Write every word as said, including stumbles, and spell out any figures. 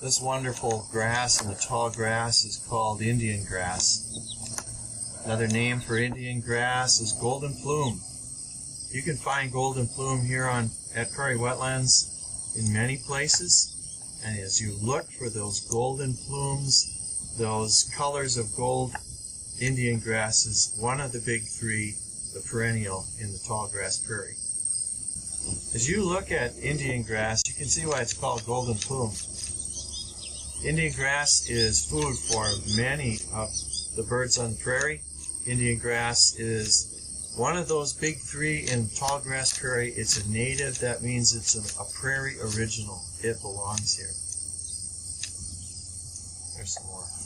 This wonderful grass and the tall grass is called Indian grass. Another name for Indian grass is golden plume. You can find golden plume here on at Prairie Wetlands in many places. And as you look for those golden plumes, those colors of gold, Indian grass is one of the big three, the perennial in the tall grass prairie. As you look at Indian grass, you can see why it's called golden plume. Indian grass is food for many of the birds on the prairie. Indian grass is one of those big three in tall grass prairie. It's a native. That means it's a, a prairie original. It belongs here. There's some more.